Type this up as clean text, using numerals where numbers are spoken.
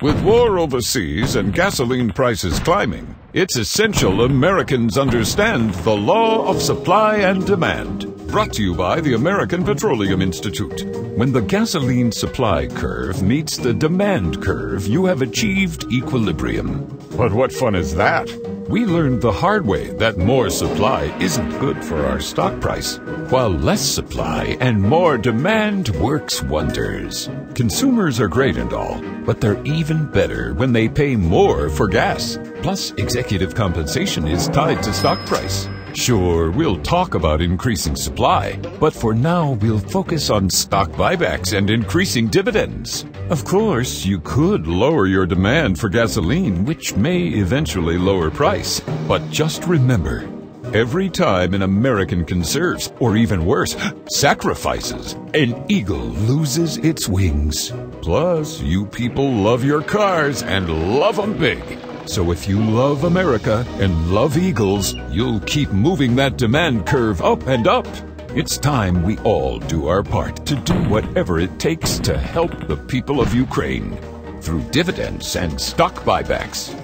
With war overseas and gasoline prices climbing, it's essential Americans understand the law of supply and demand. Brought to you by the American Petroleum Institute. When the gasoline supply curve meets the demand curve, you have achieved equilibrium. But what fun is that? We learned the hard way that more supply isn't good for our stock price, while less supply and more demand works wonders. Consumers are great and all, but they're even better when they pay more for gas. Plus, executive compensation is tied to stock price. Sure, we'll talk about increasing supply, but for now we'll focus on stock buybacks and increasing dividends. Of course, you could lower your demand for gasoline, which may eventually lower price. But just remember, every time an American conserves, or even worse, sacrifices, an eagle loses its wings. Plus, you people love your cars and love them big. So if you love America and love eagles, you'll keep moving that demand curve up and up. It's time we all do our part to do whatever it takes to help the people of Ukraine through dividends and stock buybacks.